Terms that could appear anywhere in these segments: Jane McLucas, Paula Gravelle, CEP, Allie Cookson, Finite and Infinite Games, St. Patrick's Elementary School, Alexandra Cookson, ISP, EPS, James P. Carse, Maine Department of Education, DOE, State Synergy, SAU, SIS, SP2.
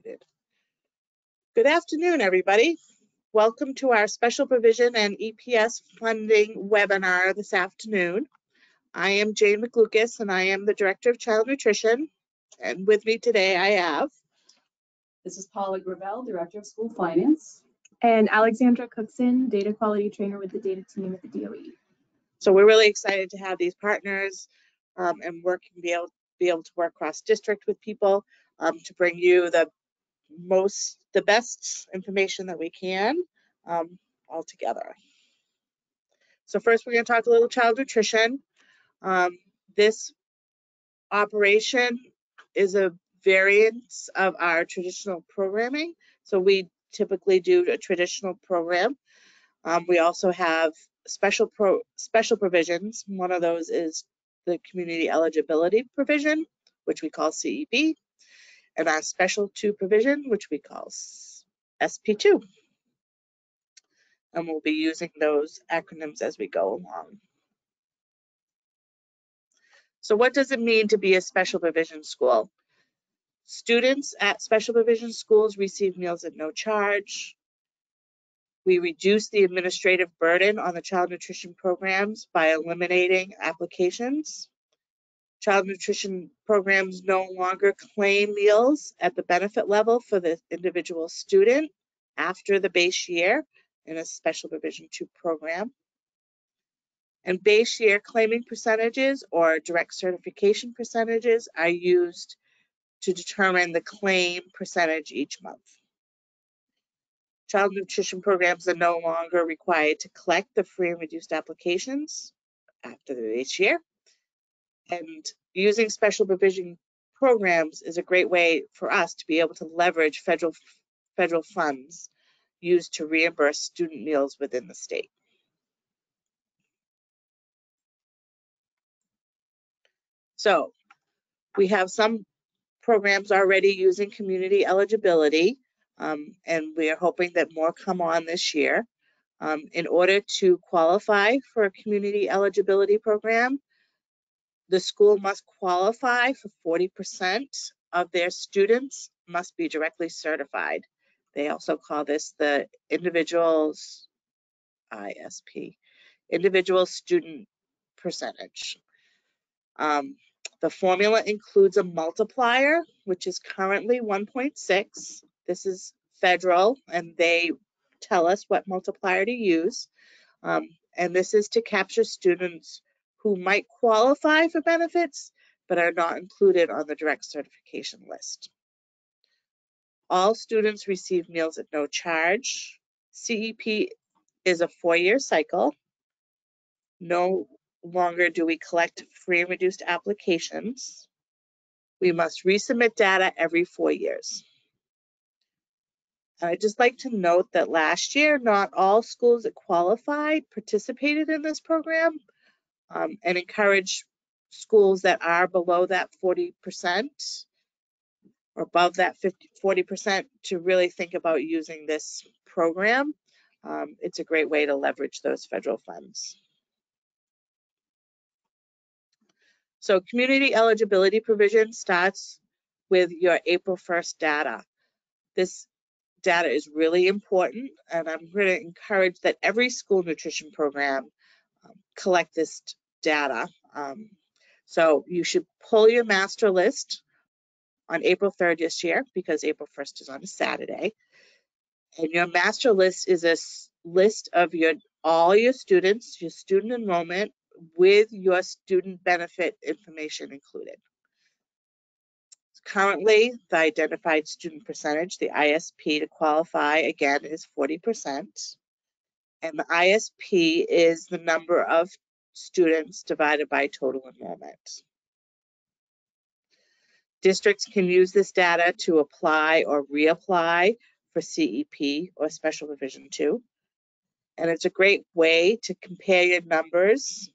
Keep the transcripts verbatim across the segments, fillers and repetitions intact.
distributed. Good afternoon, everybody. Welcome to our Special Provision and E P S Funding webinar this afternoon. I am Jane McLucas, and I am the Director of Child Nutrition, and with me today I have... This is Paula Gravelle, Director of School Finance. And Alexandra Cookson, Data Quality Trainer with the Data Team at the D O E. So we're really excited to have these partners um, and work and be able, be able to work cross-district with people um, to bring you the most, the best information that we can um, all together. So first we're going to talk a little child nutrition. Um, this operation is a variance of our traditional programming. So we typically do a traditional program. Um, we also have special pro special provisions. One of those is the community eligibility provision, which we call C E P, and our special two provision, which we call S P two. And we'll be using those acronyms as we go along. So what does it mean to be a special provision school? Students at special provision schools receive meals at no charge. We reduce the administrative burden on the child nutrition programs by eliminating applications. Child nutrition programs no longer claim meals at the benefit level for the individual student after the base year in a special provision two program. And base year claiming percentages or direct certification percentages are used to determine the claim percentage each month. Child nutrition programs are no longer required to collect the free and reduced applications after the base year. And using special provision programs is a great way for us to be able to leverage federal, federal funds used to reimburse student meals within the state. So we have some programs already using community eligibility, um, and we are hoping that more come on this year. Um, in order to qualify for a community eligibility program, the school must qualify for forty percent of their students must be directly certified. They also call this the individual's I S P, individual student percentage. Um, The formula includes a multiplier, which is currently one point six. This is federal, and they tell us what multiplier to use. Um, and this is to capture students who might qualify for benefits, but are not included on the direct certification list. All students receive meals at no charge. C E P is a four-year cycle. No longer do we collect free and reduced applications. We must resubmit data every four years. I'd just like to note that last year, not all schools that qualified participated in this program um, and encourage schools that are below that forty percent or above that forty percent to really think about using this program. Um, it's a great way to leverage those federal funds. So community eligibility provision starts with your April first data. This data is really important, and I'm going to encourage that every school nutrition program um, collect this data. Um, so you should pull your master list on April third this year, because April first is on a Saturday. And your master list is a list of your all your students, your student enrollment, with your student benefit information included. Currently, the identified student percentage, the I S P to qualify, again, is forty percent. And the I S P is the number of students divided by total enrollment. Districts can use this data to apply or reapply for C E P or Special Provision two. And it's a great way to compare your numbers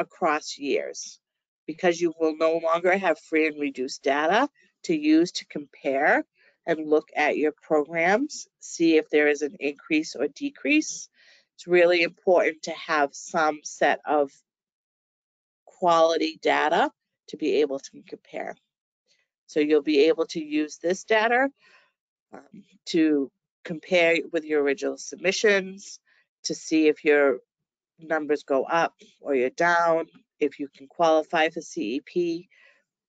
across years, because you will no longer have free and reduced data to use to compare and look at your programs, see if there is an increase or decrease. It's really important to have some set of quality data to be able to compare. So you'll be able to use this data um, to compare with your original submissions to see if your numbers go up or you're down. If you can qualify for C E P,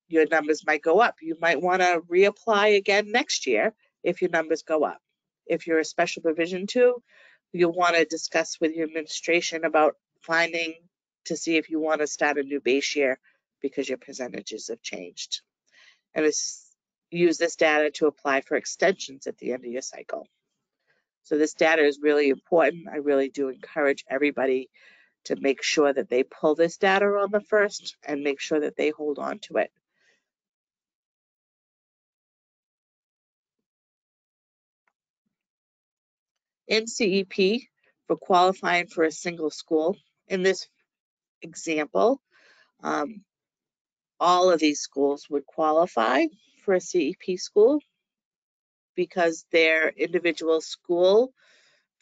your numbers might go up. You might want to reapply again next year if your numbers go up. If you're a special provision two, you'll want to discuss with your administration about finding to see if you want to start a new base year because your percentages have changed. And it's, use this data to apply for extensions at the end of your cycle. So this data is really important. I really do encourage everybody to make sure that they pull this data on the first and make sure that they hold on to it. In C E P, for qualifying for a single school, in this example, um, all of these schools would qualify for a C E P school because their individual school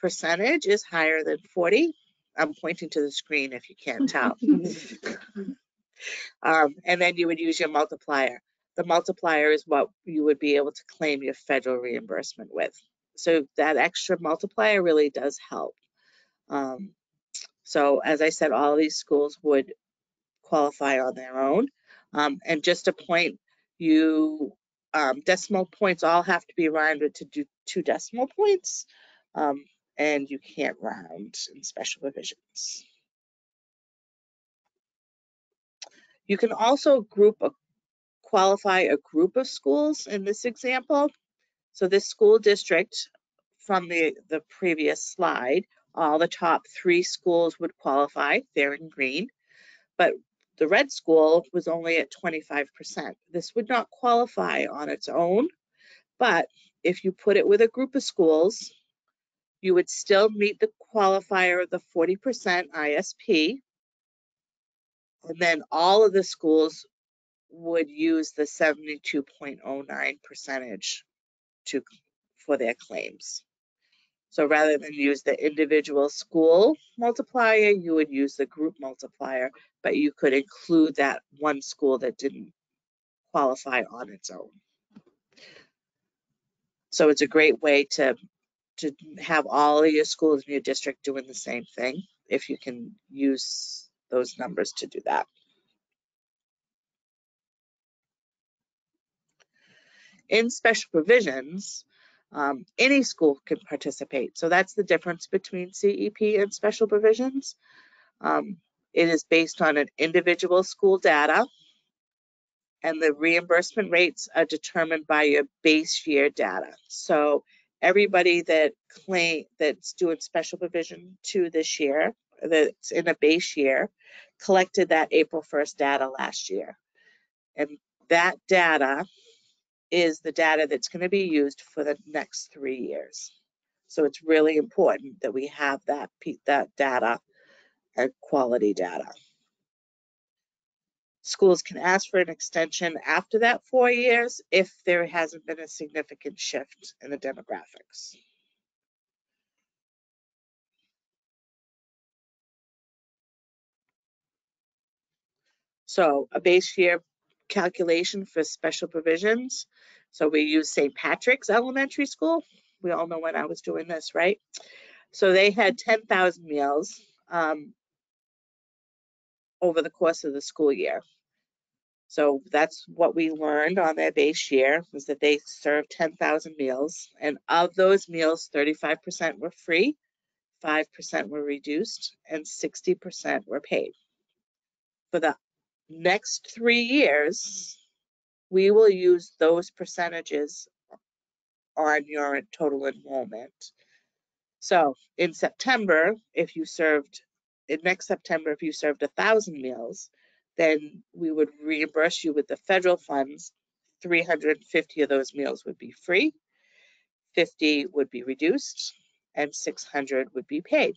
percentage is higher than forty. I'm pointing to the screen if you can't tell. um, and then you would use your multiplier. The multiplier is what you would be able to claim your federal reimbursement with. So that extra multiplier really does help. Um, so as I said, all these schools would qualify on their own. Um, and just a point, you um, decimal points all have to be rounded to do two decimal points. Um, and you can't round in special provisions. You can also group a, qualify a group of schools in this example. So this school district from the, the previous slide, all the top three schools would qualify, they're in green, but the red school was only at twenty-five percent. This would not qualify on its own, but if you put it with a group of schools, you would still meet the qualifier of the forty percent I S P, and then all of the schools would use the seventy-two point oh nine percentage to, for their claims. So rather than use the individual school multiplier, you would use the group multiplier, but you could include that one school that didn't qualify on its own. So it's a great way to to have all of your schools in your district doing the same thing if you can use those numbers to do that. In special provisions, um, any school can participate. So that's the difference between C E P and special provisions. Um, it is based on an individual school data, and the reimbursement rates are determined by your base year data. So everybody that claim that's doing special provision two this year, that's in a base year, collected that April first data last year. And that data is the data that's going to be used for the next three years. So it's really important that we have that, that data and quality data. Schools can ask for an extension after that four years if there hasn't been a significant shift in the demographics. So a base year calculation for special provisions. So we use Saint Patrick's Elementary School. We all know when I was doing this, right? So they had ten thousand meals um, over the course of the school year. So that's what we learned on their base year, was that they served ten thousand meals. And of those meals, thirty-five percent were free, five percent were reduced, and sixty percent were paid. For the next three years, we will use those percentages on your total enrollment. So in September, if you served, in next September, if you served one thousand meals, then we would reimburse you with the federal funds. three hundred fifty of those meals would be free, fifty would be reduced, and six hundred would be paid.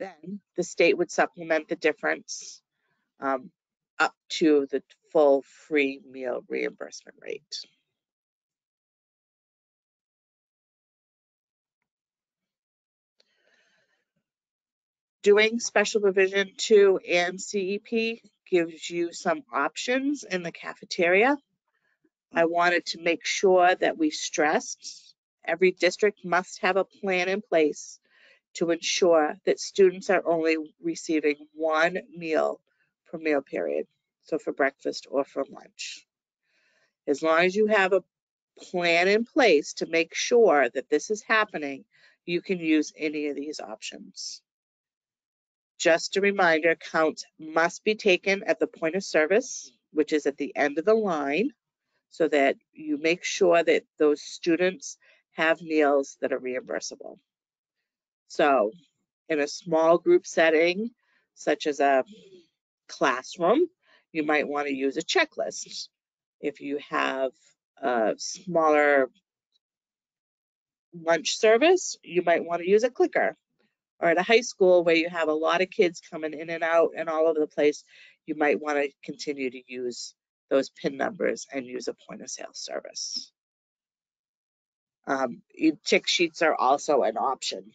Then the state would supplement the difference um, up to the full free meal reimbursement rate. Doing special provision two and C E P gives you some options in the cafeteria. I wanted to make sure that we stressed every district must have a plan in place to ensure that students are only receiving one meal per meal period, so for breakfast or for lunch. As long as you have a plan in place to make sure that this is happening, you can use any of these options. Just a reminder, counts must be taken at the point of service, which is at the end of the line, so that you make sure that those students have meals that are reimbursable. So in a small group setting, such as a classroom, you might want to use a checklist. If you have a smaller lunch service, you might want to use a clicker. Or at a high school where you have a lot of kids coming in and out and all over the place, you might want to continue to use those PIN numbers and use a point of sale service. Um, tick sheets are also an option.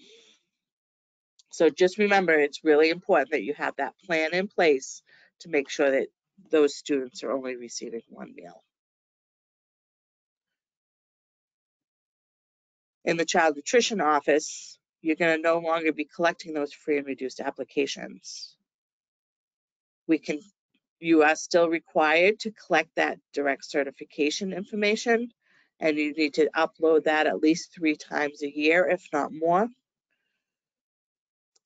So just remember, it's really important that you have that plan in place to make sure that those students are only receiving one meal. In the child nutrition office, you're going to no longer be collecting those free and reduced applications. We can, you are still required to collect that direct certification information, and you need to upload that at least three times a year, if not more.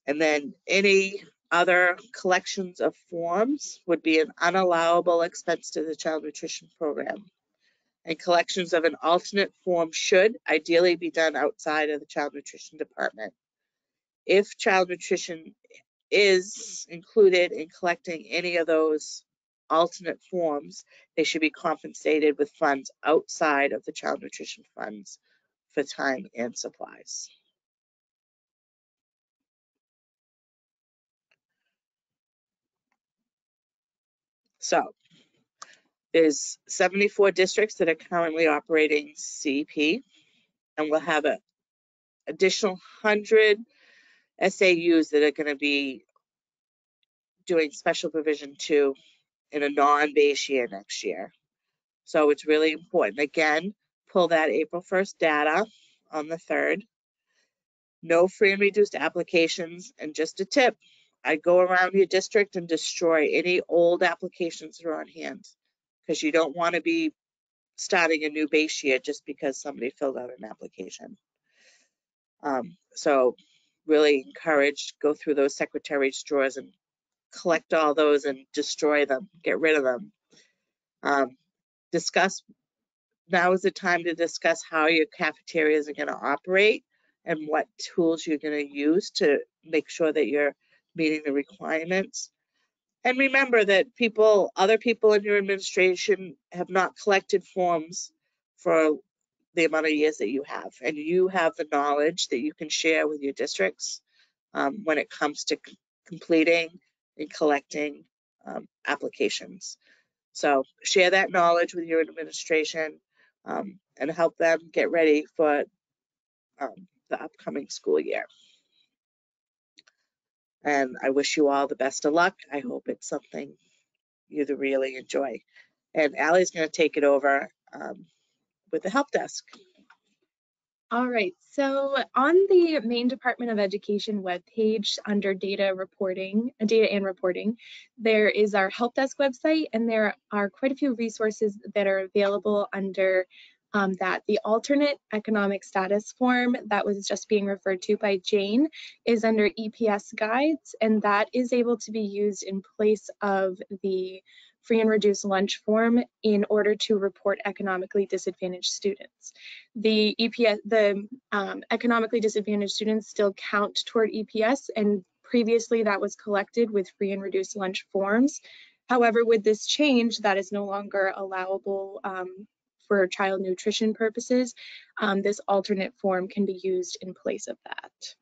And then any other collections of forms would be an unallowable expense to the child nutrition program. And collections of an alternate form should ideally be done outside of the child nutrition department. If child nutrition is included in collecting any of those alternate forms, they should be compensated with funds outside of the child nutrition funds for time and supplies. So, there's seventy-four districts that are currently operating C E P, and we'll have an additional one hundred S A Us that are going to be doing special provision two in a non-base year next year. So it's really important. Again, pull that April first data on the third. No free and reduced applications. And just a tip, I'd go around your district and destroy any old applications that are on hand, because you don't want to be starting a new base year just because somebody filled out an application. Um, so really encouraged, go through those secretary's drawers and collect all those and destroy them, get rid of them. Um, discuss, now is the time to discuss how your cafeterias are going to operate and what tools you're going to use to make sure that you're meeting the requirements. And remember that people, other people in your administration have not collected forms for the amount of years that you have. And you have the knowledge that you can share with your districts um, when it comes to completing and collecting um, applications. So share that knowledge with your administration um, and help them get ready for um, the upcoming school year. And I wish you all the best of luck. I hope it's something you really enjoy. And Allie's going to take it over um, with the help desk. All right. So on the Maine Department of Education webpage under data reporting, data and reporting, there is our help desk website, and there are quite a few resources that are available under Um, that the alternate economic status form that was just being referred to by Jane is under E P S guides, and that is able to be used in place of the free and reduced lunch form in order to report economically disadvantaged students. The E P S, the um, economically disadvantaged students still count toward E P S, and previously that was collected with free and reduced lunch forms. However, with this change, that is no longer allowable um, for child nutrition purposes. Um, this alternate form can be used in place of that.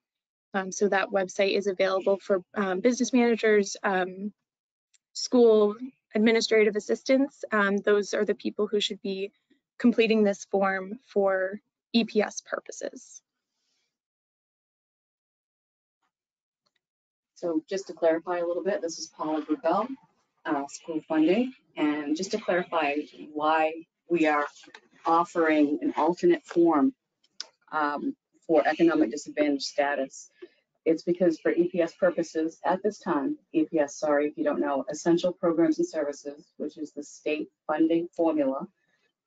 Um, so that website is available for um, business managers, um, school administrative assistants. Um, those are the people who should be completing this form for E P S purposes. So just to clarify a little bit, this is Paula Gravelle, uh, school funding. And just to clarify why we are offering an alternate form um, for economic disadvantaged status. It's because for E P S purposes at this time, E P S, sorry, if you don't know, essential programs and services, which is the state funding formula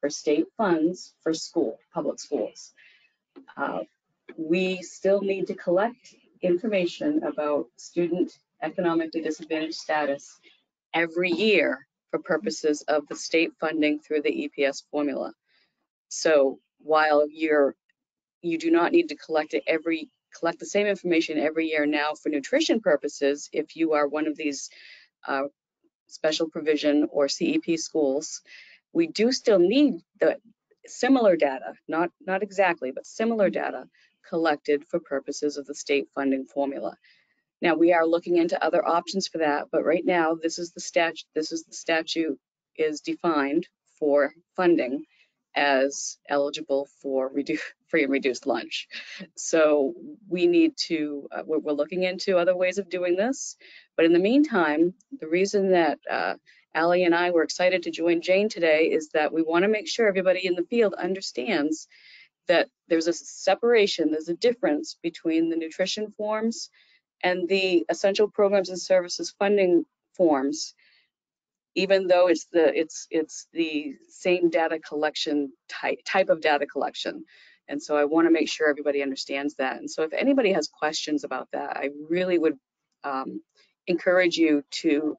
for state funds for school, public schools. Uh, we still need to collect information about student economically disadvantaged status every year for purposes of the state funding through the E P S formula. So while you're, you do not need to collect it every collect the same information every year now for nutrition purposes, if you are one of these uh, special provision or C E P schools, we do still need the similar data, not, not exactly, but similar data collected for purposes of the state funding formula. Now we are looking into other options for that, but right now this is the statute, this is the statute is defined for funding as eligible for redu free and reduced lunch. So we need to, uh, we're, we're looking into other ways of doing this. But in the meantime, the reason that uh, Allie and I were excited to join Jane today is that we wanna make sure everybody in the field understands that there's a separation, there's a difference between the nutrition forms and the essential programs and services funding forms, even though it's the it's it's the same data collection type type of data collection. And so I want to make sure everybody understands that. And so if anybody has questions about that, I really would um, encourage you to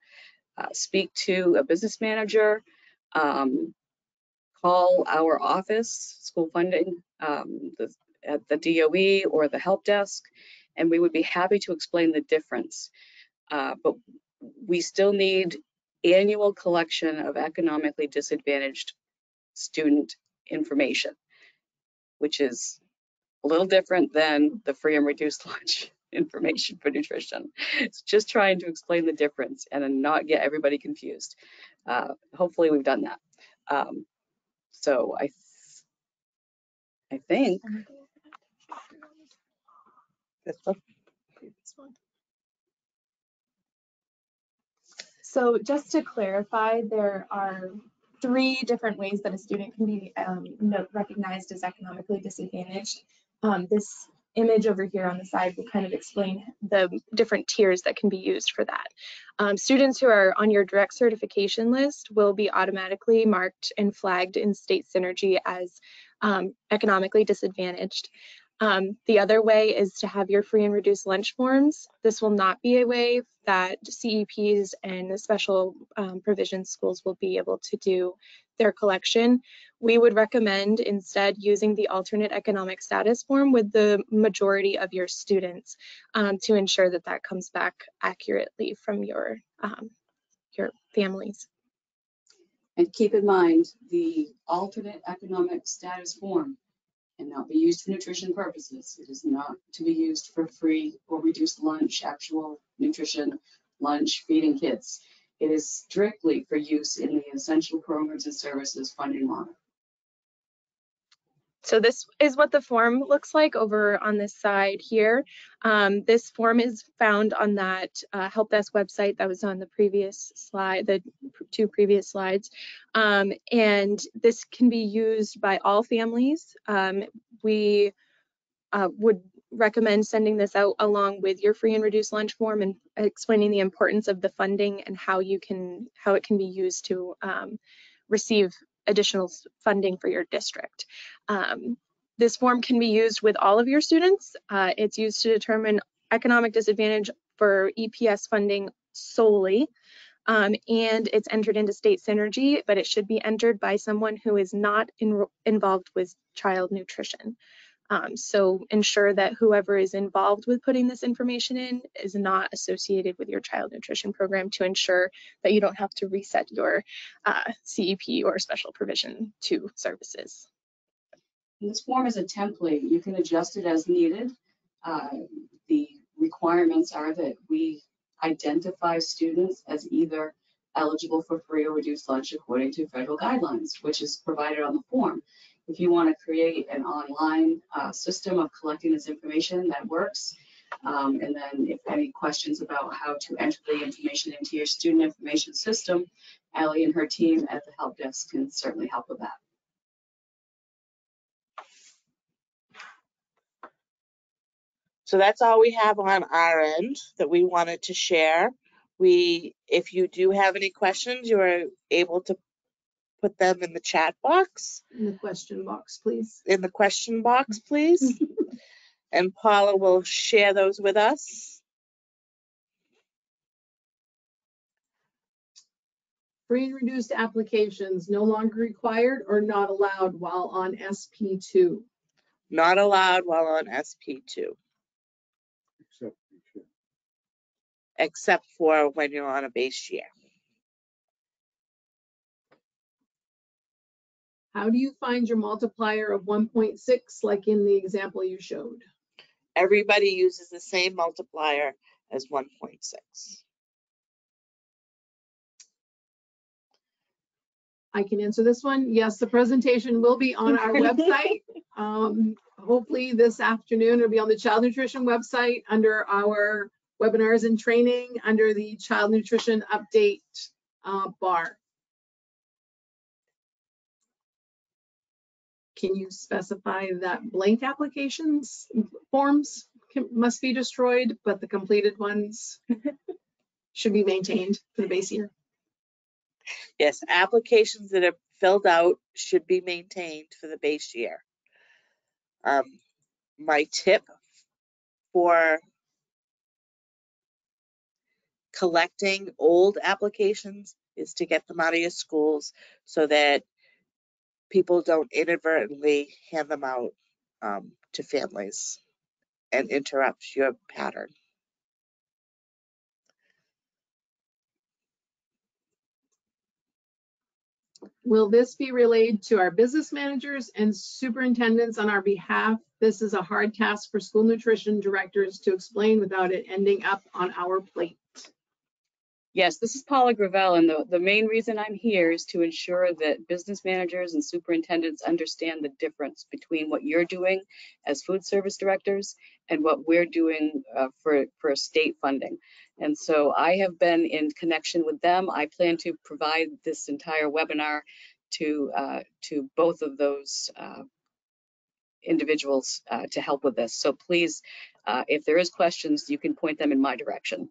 uh, speak to a business manager, um, call our office, school funding um, the, at the D O E or the help desk, and we would be happy to explain the difference. Uh, but we still need annual collection of economically disadvantaged student information, which is a little different than the free and reduced lunch information for nutrition. It's just trying to explain the difference and then not get everybody confused. Uh, hopefully we've done that. Um, so I, th I think, so just to clarify, there are three different ways that a student can be um, recognized as economically disadvantaged. Um, this image over here on the side will kind of explain the different tiers that can be used for that. Um, students who are on your direct certification list will be automatically marked and flagged in State Synergy as um, economically disadvantaged. Um, the other way is to have your free and reduced lunch forms. This will not be a way that C E Ps and the special um, provision schools will be able to do their collection. We would recommend instead using the alternate economic status form with the majority of your students um, to ensure that that comes back accurately from your, um, your families. And keep in mind the alternate economic status form cannot be used for nutrition purposes. It is not to be used for free or reduced lunch, actual nutrition, lunch, feeding kids. It is strictly for use in the essential programs and services funding model. So this is what the form looks like over on this side here. Um, this form is found on that uh, help desk website that was on the previous slide, the two previous slides. Um, and this can be used by all families. Um, we uh, would recommend sending this out along with your free and reduced lunch form and explaining the importance of the funding and how you can, how it can be used to um, receive additional funding for your district. Um, this form can be used with all of your students. Uh, it's used to determine economic disadvantage for E P S funding solely, um, and it's entered into State Synergy, but it should be entered by someone who is not in, involved with child nutrition. Um, so ensure that whoever is involved with putting this information in is not associated with your child nutrition program, to ensure that you don't have to reset your uh, C E P or special provision to services. This form is a template. You can adjust it as needed. Uh, the requirements are that we identify students as either eligible for free or reduced lunch according to federal guidelines, which is provided on the form. If you want to create an online uh, system of collecting this information, that works. Um, and then if any questions about how to enter the information into your student information system, Allie and her team at the help desk can certainly help with that. So that's all we have on our end that we wanted to share. We, if you do have any questions, you are able to put them in the chat box. In the question box, please. In the question box, please. And Paula will share those with us. Free and reduced applications no longer required or not allowed while on S P two? Not allowed while on S P two. Except, Except for when you're on a base year. How do you find your multiplier of one point six like in the example you showed? Everybody uses the same multiplier as one point six. I can answer this one. Yes, the presentation will be on our website. Um, hopefully this afternoon it'll be on the Child Nutrition website under our webinars and training under the Child Nutrition Update uh, bar. Can you specify that blank applications forms can, must be destroyed, but the completed ones should be maintained for the base year? Yes, applications that are filled out should be maintained for the base year. Um, my tip for collecting old applications is to get them out of your schools so that people don't inadvertently hand them out um, to families and interrupt your pattern. Will this be relayed to our business managers and superintendents on our behalf? This is a hard task for school nutrition directors to explain without it ending up on our plate. Yes, this is Paula Gravelle, and the, the main reason I'm here is to ensure that business managers and superintendents understand the difference between what you're doing as food service directors and what we're doing uh, for, for state funding. And so I have been in connection with them. I plan to provide this entire webinar to, uh, to both of those uh, individuals uh, to help with this. So please, uh, if there is questions, you can point them in my direction.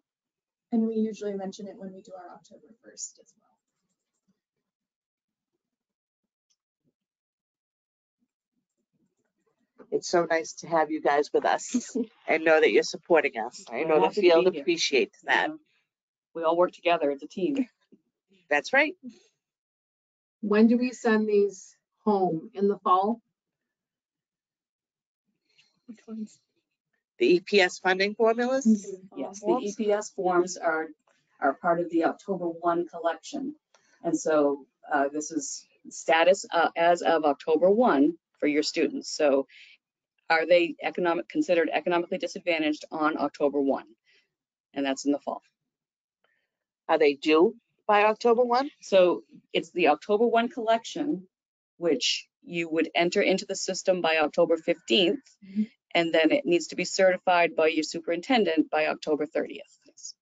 And we usually mention it when we do our October first as well. It's so nice to have you guys with us and know that you're supporting us. I know the field appreciates that. We all work together as a team. That's right. When do we send these home? In the fall? Which ones? The E P S funding formulas? Mm-hmm. Yes, the E P S forms are, are part of the October first collection. And so uh, this is status uh, as of October first for your students. So are they economic considered economically disadvantaged on October first? And that's in the fall. Are they due by October first? So it's the October first collection, which you would enter into the system by October fifteenth. Mm-hmm. And then it needs to be certified by your superintendent by October thirtieth. Yes.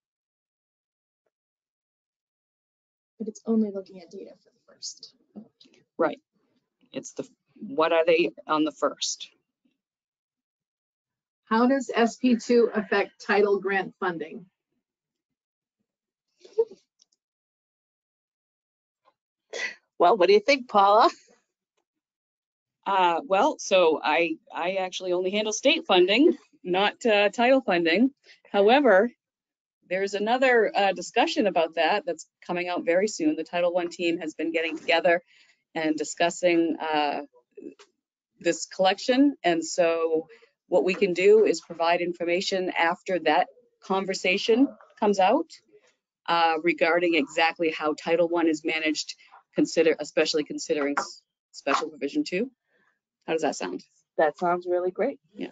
But it's only looking at data for the first. Right. It's the, what are they on the first? How does S P two affect title grant funding? Well, what do you think, Paula? Uh, well, so I, I actually only handle state funding, not uh, title funding. However, there's another uh, discussion about that that's coming out very soon. The Title one team has been getting together and discussing uh, this collection. And so what we can do is provide information after that conversation comes out uh, regarding exactly how Title one is managed, consider, especially considering Special Provision two. How does that sound? That sounds really great. Yeah.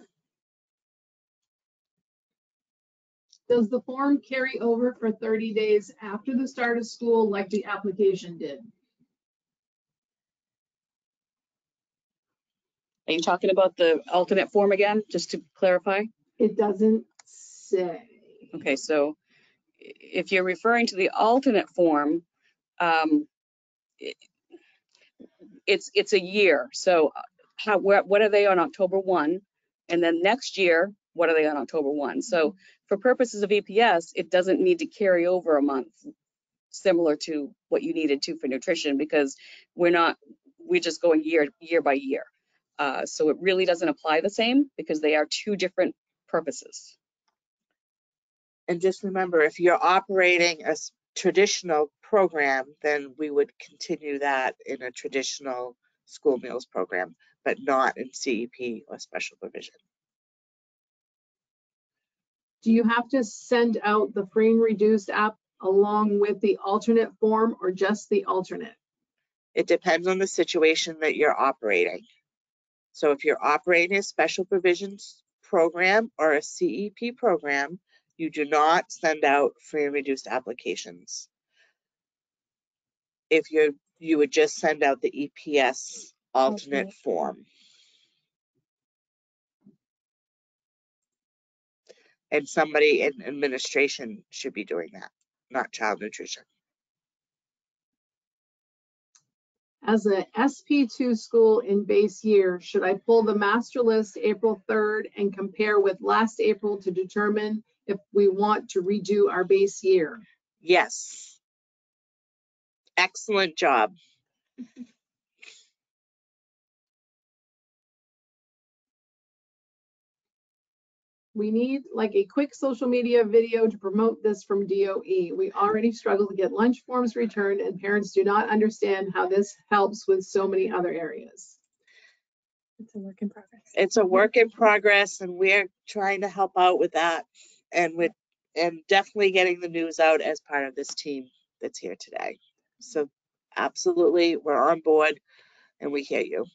Does the form carry over for thirty days after the start of school like the application did? Are you talking about the alternate form again, just to clarify? It doesn't say. Okay, so if you're referring to the alternate form, um, it, it's it's a year. So how, what are they on October first? And then next year what are they on October first? So for purposes of E P S, it doesn't need to carry over a month, similar to what you needed to for nutrition, because we're not, we're just going year, year by year. Uh, so it really doesn't apply the same because they are two different purposes. And just remember, if you're operating a traditional program, then we would continue that in a traditional school meals program, but not in C E P or special provision. Do you have to send out the free and reduced app along with the alternate form or just the alternate? It depends on the situation that you're operating. So if you're operating a special provisions program or a C E P program, you do not send out free and reduced applications. If you're, you would just send out the E P S alternate okay. form. And somebody in administration should be doing that, not child nutrition. As an S P two school in base year, should I pull the master list April third and compare with last April to determine if we want to redo our base year? Yes. Excellent job. We need like a quick social media video to promote this from D O E. We already struggle to get lunch forms returned, and parents do not understand how this helps with so many other areas. It's a work in progress. It's a work in progress, and we're trying to help out with that, and with and definitely getting the news out as part of this team that's here today. So absolutely, we're on board, and we hear you.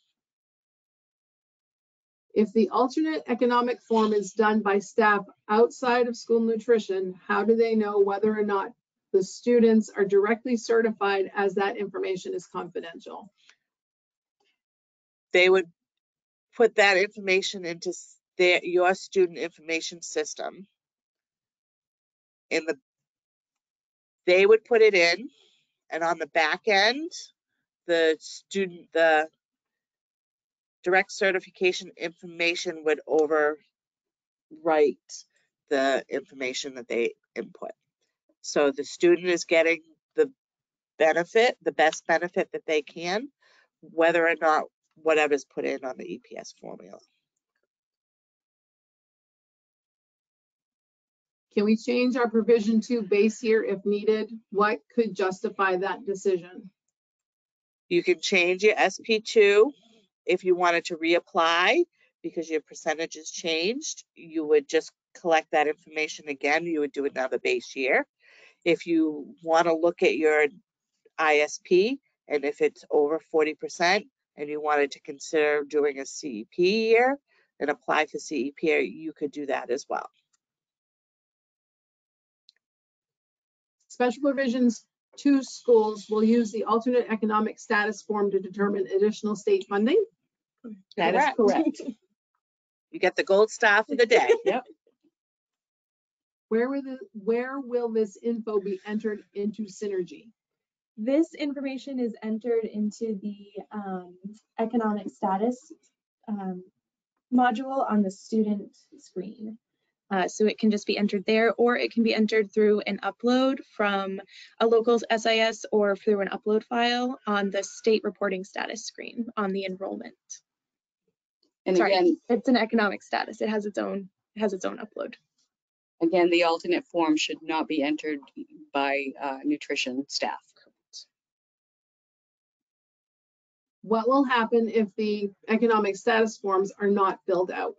If the alternate economic form is done by staff outside of school nutrition, how do they know whether or not the students are directly certified, as that information is confidential? They would put that information into their, your student information system. In the, they would put it in, and on the back end, the student, the direct certification information would overwrite the information that they input. So the student is getting the benefit, the best benefit that they can, whether or not whatever's put in on the E P S formula. Can we change our provision to base year if needed? What could justify that decision? You can change your S P two. If you wanted to reapply because your percentages changed, you would just collect that information again. You would do another base year. If you want to look at your I S P, and if it's over forty percent and you wanted to consider doing a C E P year and apply for C E P, you could do that as well. Special provisions two schools will use the alternate economic status form to determine additional state funding. That is correct. You get the gold star for the day. Yep. Where will the, where will this info be entered into Synergy? This information is entered into the um, economic status um, module on the student screen. Uh, so it can just be entered there, or it can be entered through an upload from a local S I S or through an upload file on the state reporting status screen on the enrollment. And Sorry, again, it's an economic status. It has its own, it has its own upload. Again, the alternate form should not be entered by uh, nutrition staff. What will happen if the economic status forms are not filled out?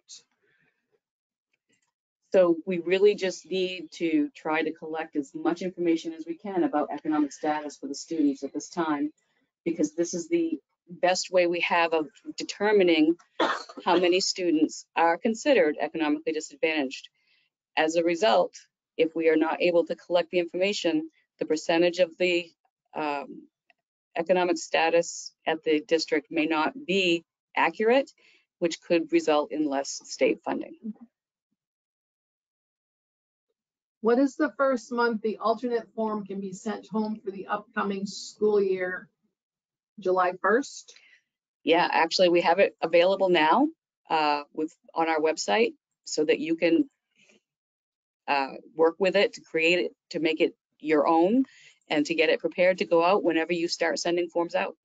So we really just need to try to collect as much information as we can about economic status for the students at this time, because this is the best way we have of determining how many students are considered economically disadvantaged. As a result, if we are not able to collect the information, the percentage of the um, economic status at the district may not be accurate, which could result in less state funding. What is the first month the alternate form can be sent home for the upcoming school year, July first? Yeah, actually we have it available now uh, with on our website. so that you can uh, work with it to create it, to make it your own, and to get it prepared to go out whenever you start sending forms out.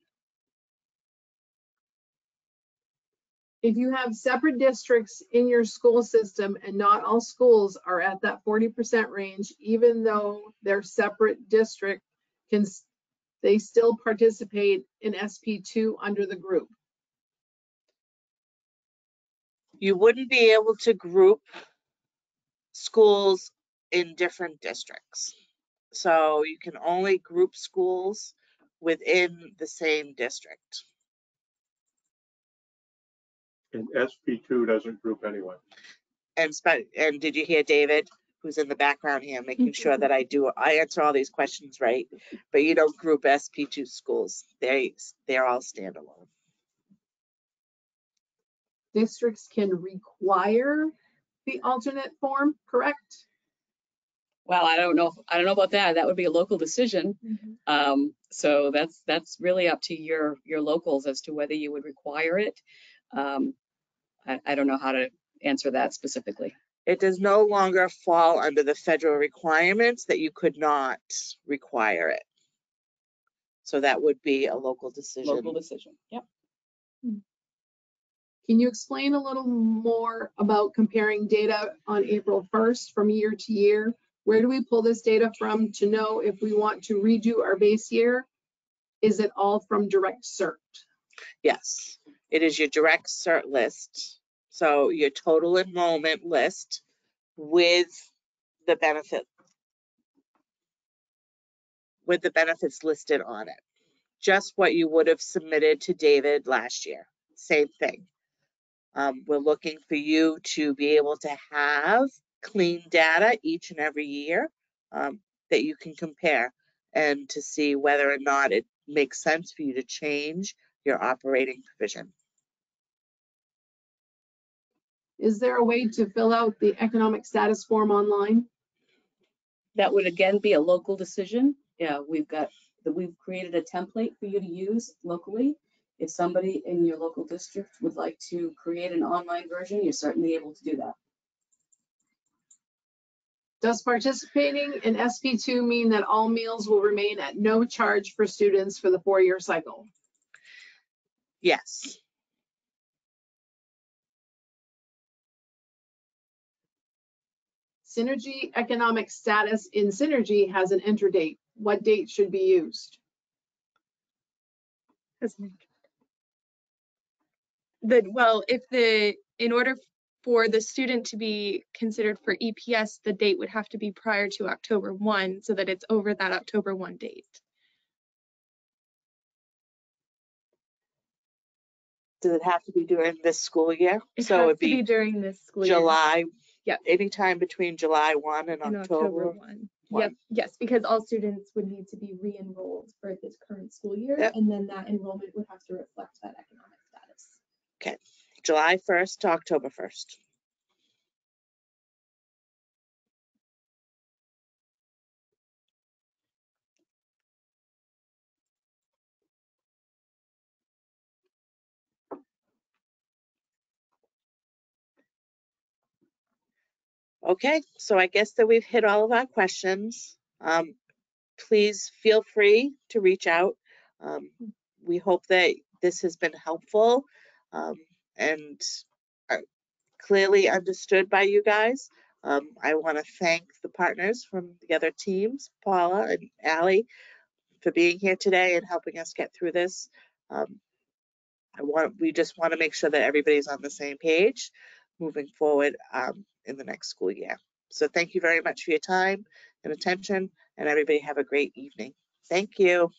If you have separate districts in your school system and not all schools are at that forty percent range, even though they're separate district, can they still participate in S P two under the group? You wouldn't be able to group schools in different districts. So you can only group schools within the same district. And S P two doesn't group anyone. And, and did you hear David, who's in the background here, making sure that I do, I answer all these questions right, but you don't group S P two schools. They, they're all standalone. Districts can require the alternate form, correct? Well, I don't know. I don't know about that. That would be a local decision. Mm-hmm. um, so that's that's really up to your your locals as to whether you would require it. Um, I, I don't know how to answer that specifically. It does no longer fall under the federal requirements that you could not require it. So that would be a local decision. Local decision. Yep. Can you explain a little more about comparing data on April first from year to year? Where do we pull this data from to know if we want to redo our base year? Is it all from direct cert? Yes, it is your direct cert list. So your total enrollment list with the benefit, with the benefits listed on it. Just what you would have submitted to David last year, same thing. Um, we're looking for you to be able to have clean data each and every year um, that you can compare and to see whether or not it makes sense for you to change your operating provision. Is there a way to fill out the economic status form online? That would again be a local decision. Yeah, we've got that. We've created a template for you to use locally. If somebody in your local district would like to create an online version, you're certainly able to do that. Does participating in S P two mean that all meals will remain at no charge for students for the four-year cycle? Yes. Synergy economic status in Synergy has an enter date. What date should be used? The, well, if the, in order for the student to be considered for E P S, the date would have to be prior to October first, so that it's over that October first date. Does it have to be during this school year? It so has it'd to be, be during this school July, year. Yeah, anytime between July first and, and October first. Yep, yes, because all students would need to be re-enrolled for this current school year, yep. And then that enrollment would have to reflect that economic status. Okay, July first to October first. Okay, so I guess that we've hit all of our questions. Um, please feel free to reach out. Um, we hope that this has been helpful um, and are clearly understood by you guys. Um, I wanna thank the partners from the other teams, Paula and Allie, for being here today and helping us get through this. Um, I want, we just wanna make sure that everybody's on the same page moving forward um, in the next school year. So thank you very much for your time and attention, and everybody have a great evening. Thank you.